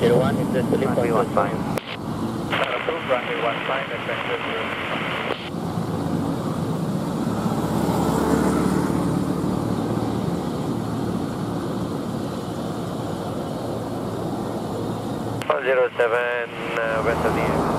Zero 01, interest to leave control. Runway 15, adventure 0. Zero 07 west of the air.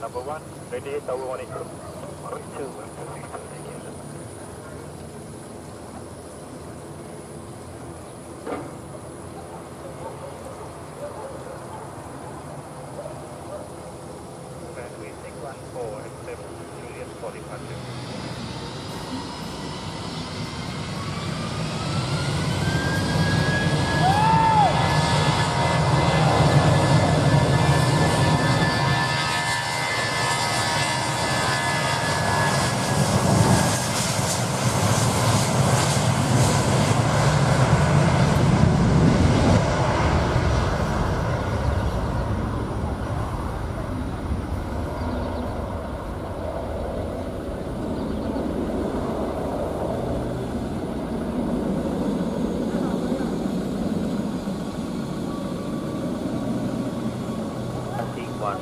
Number one, ready, tower 1 across. 2, 1, 2, 3.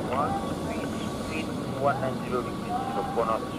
One, reach speed 190 degrees 0 knots.